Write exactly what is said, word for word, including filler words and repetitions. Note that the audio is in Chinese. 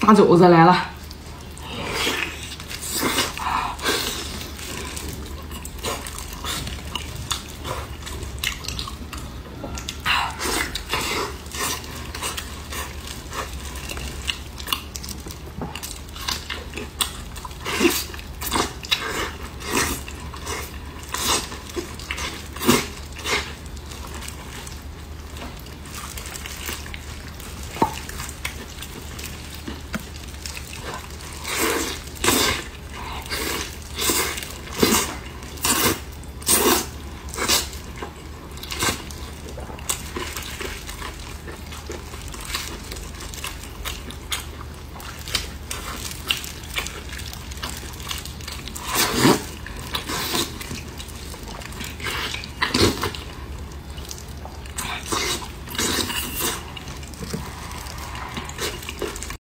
大肘子来了。